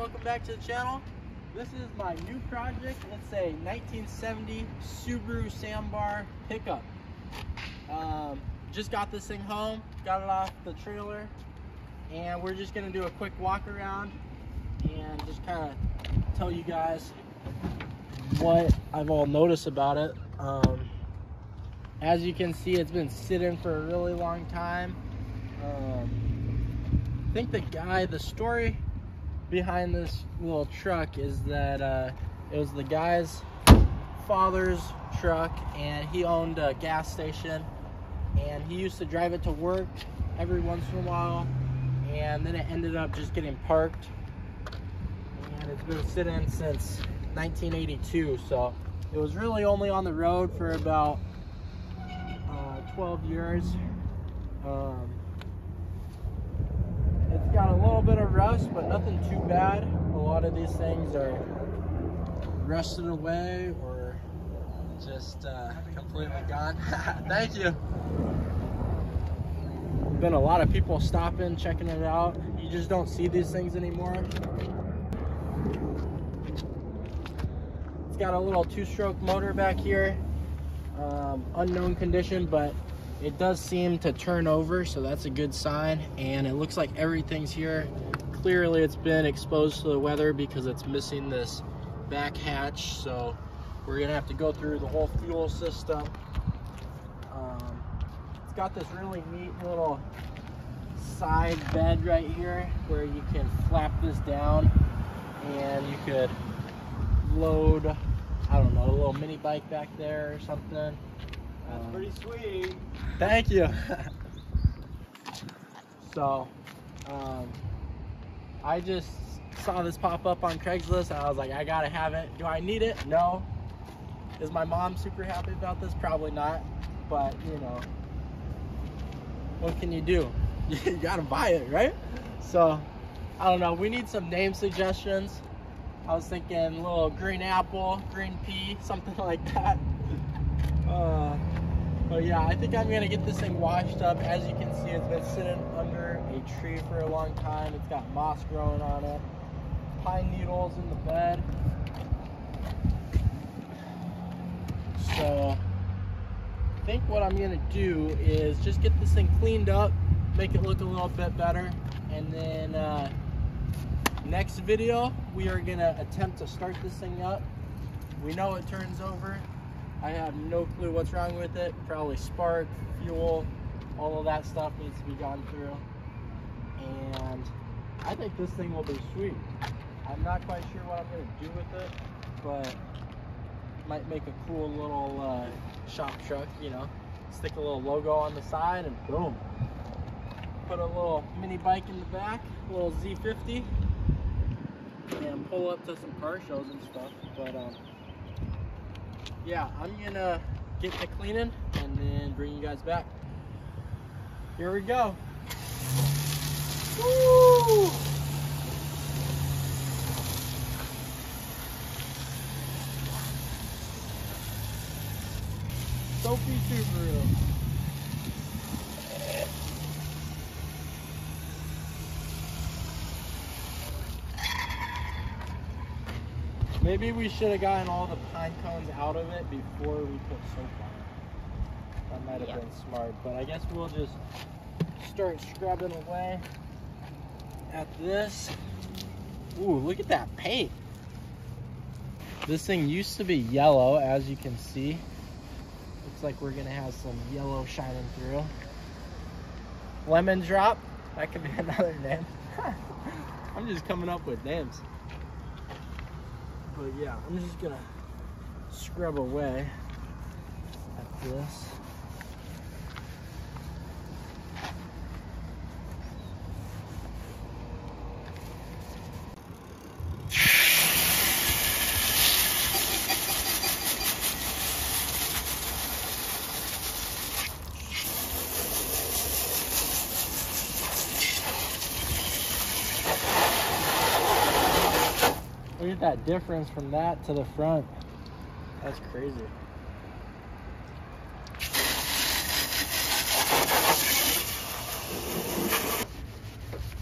welcome back to the channel. This is my new project. It's a 1970 Subaru Sambar pickup. Just got this thing home, got it off the trailer, and we're just gonna do a quick walk around and just kind of tell you guys what I've all noticed about it. As you can see, it's been sitting for a really long time. I think the story behind this little truck is that it was the guy's father's truck, and he owned a gas station, and he used to drive it to work every once in a while, and then it ended up just getting parked, and it's been sitting since 1982, so it was really only on the road for about 12 years. It's got a little bit of rust, but nothing too bad. A lot of these things are rusted away or just completely gone. Thank you. There's been a lot of people stopping, checking it out. You just don't see these things anymore. It's got a little two-stroke motor back here. Unknown condition, but it does seem to turn over, so that's a good sign. And it looks like everything's here. Clearly it's been exposed to the weather because it's missing this back hatch, so we're gonna have to go through the whole fuel system. It's got this really neat little side bed right here where you can flap this down and you could load, I don't know, a little mini bike back there or something. That's pretty sweet. Thank you. So, I just saw this pop up on Craigslist, and I was like, I gotta have it. Do I need it? No. Is my mom super happy about this? Probably not. But, you know, what can you do? You gotta buy it, right? So, I don't know. We need some name suggestions. I was thinking a little green apple, green pea, something like that. But yeah, I think I'm going to get this thing washed up. As you can see, it's been sitting under a tree for a long time. It's got moss growing on it. Pine needles in the bed. So, I think what I'm going to do is just get this thing cleaned up, make it look a little bit better, and then next video, we are going to attempt to start this thing up. We know it turns over. I have no clue what's wrong with it. Probably spark, fuel, all of that stuff needs to be gone through. And I think this thing will be sweet. I'm not quite sure what I'm going to do with it, but might make a cool little shop truck, you know. Stick a little logo on the side and boom. Put a little mini bike in the back, a little Z50, and pull up to some car shows and stuff. But yeah, I'm gonna get to cleaning and then bring you guys back. Here we go. Woo! Sophie Subaru. Maybe we should have gotten all the pine cones out of it before we put soap on it. That might have been smart, but I guess we'll just start scrubbing away at this. Ooh, look at that paint. This thing used to be yellow, as you can see. Looks like we're gonna have some yellow shining through. Lemon drop, that could be another name. I'm just coming up with names. But yeah, I'm just gonna scrub away at this. Look at that difference from that to the front. That's crazy.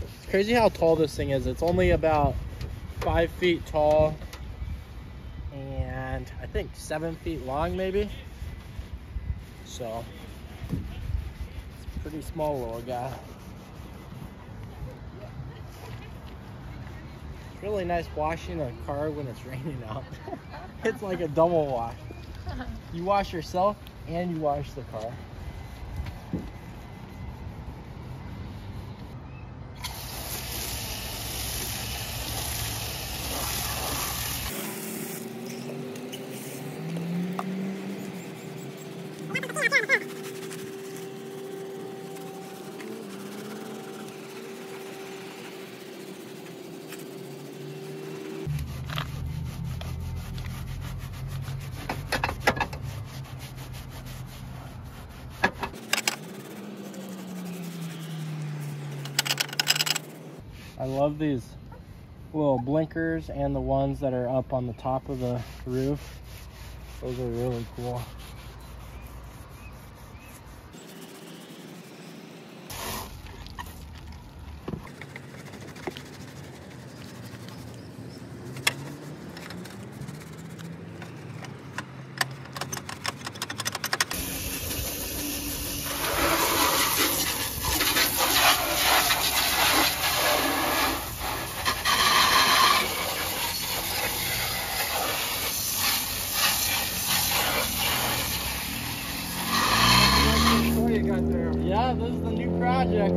It's crazy how tall this thing is. It's only about 5 feet tall and I think 7 feet long maybe. So it's a pretty small little guy. It's really nice washing a car when it's raining out. It's like a double wash. You wash yourself and you wash the car. I love these little blinkers and the ones that are up on the top of the roof. Those are really cool. Yeah, this is the new project.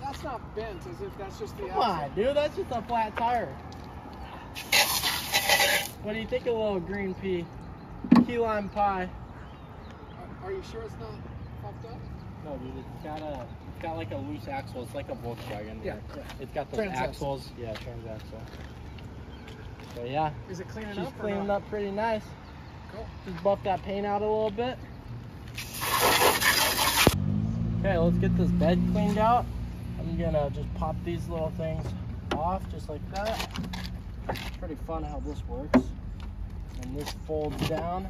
That's not bent, is it? That's just the outside. Come on, dude, that's just a flat tire. What do you think of a little green pea? Key lime pie. Are you sure it's not popped up? No, dude, it's got like a loose axle. It's like a Volkswagen. Yeah, yeah. It's got those axles. Yeah, transaxle. So yeah. Is it cleaning up? She's cleaning up pretty nice. Cool. Just buff that paint out a little bit. Okay, let's get this bed cleaned out. I'm gonna just pop these little things off just like that. It's pretty fun how this works. And this folds down.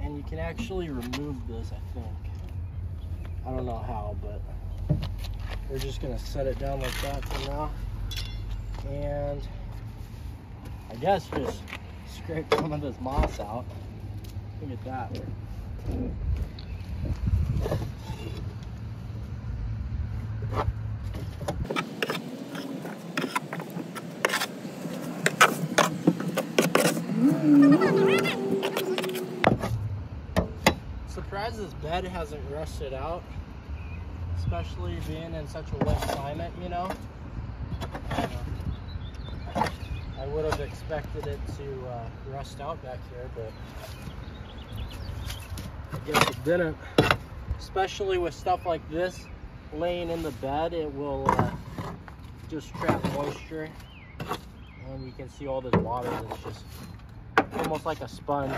And you can actually remove this, I think. I don't know how, but we're just gonna set it down like that for now. And I guess just scrape some of this moss out. Look at that. Surprised this bed hasn't rusted out, especially being in such a wet climate, you know. I would have expected it to rust out back here, but I guess it didn't. Especially with stuff like this laying in the bed, it will just trap moisture. And you can see all this water that's just almost like a sponge.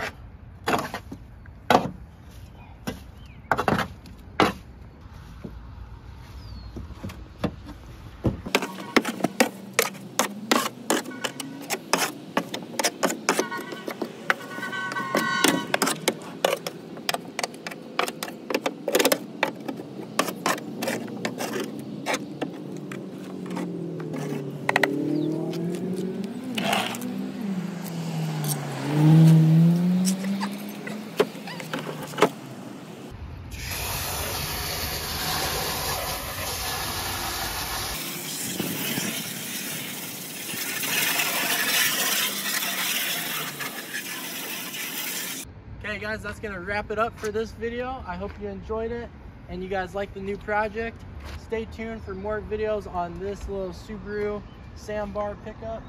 Guys, that's gonna wrap it up for this video. I hope you enjoyed it and you guys like the new project. Stay tuned for more videos on this little Subaru Sambar pickup.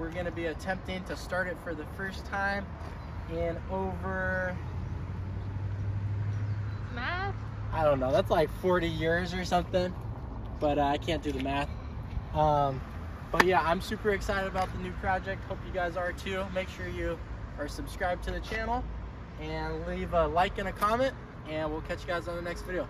We're gonna be attempting to start it for the first time in over math, I don't know, that's like 40 years or something, but I can't do the math. But yeah, I'm super excited about the new project. Hope you guys are too. Make sure you are subscribed to the channel and leave a like and a comment, and we'll catch you guys on the next video.